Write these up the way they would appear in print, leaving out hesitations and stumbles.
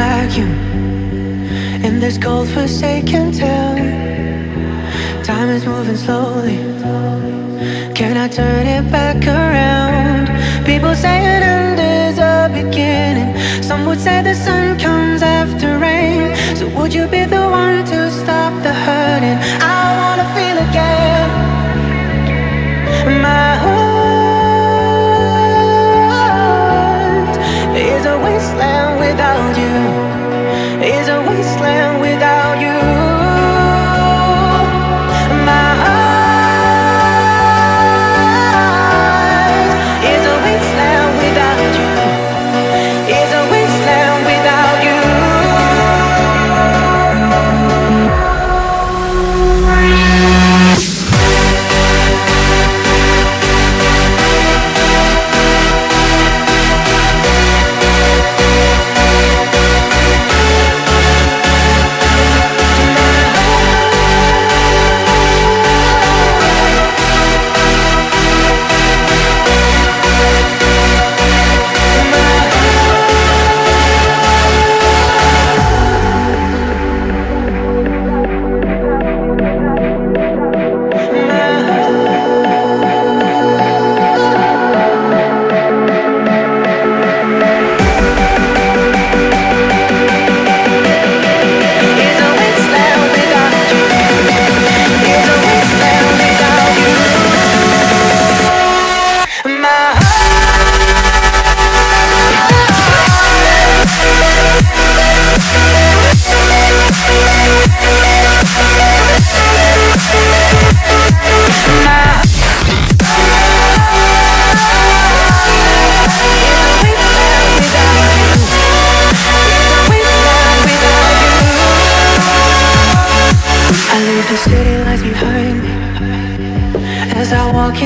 vacuum in this cold forsaken town. Time is moving slowly, can I turn it back around? People say an end is a beginning, some would say the sun comes after rain. So would you be the one to stop the hurting? I wanna feel again. My heart is a wasteland without you, is a wasteland without you.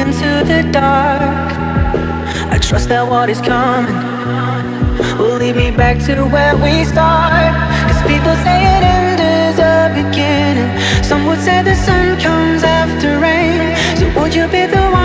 Into the dark, I trust that what is coming will lead me back to where we start. Cause people say an end is a beginning, some would say the sun comes after rain. So would you be the one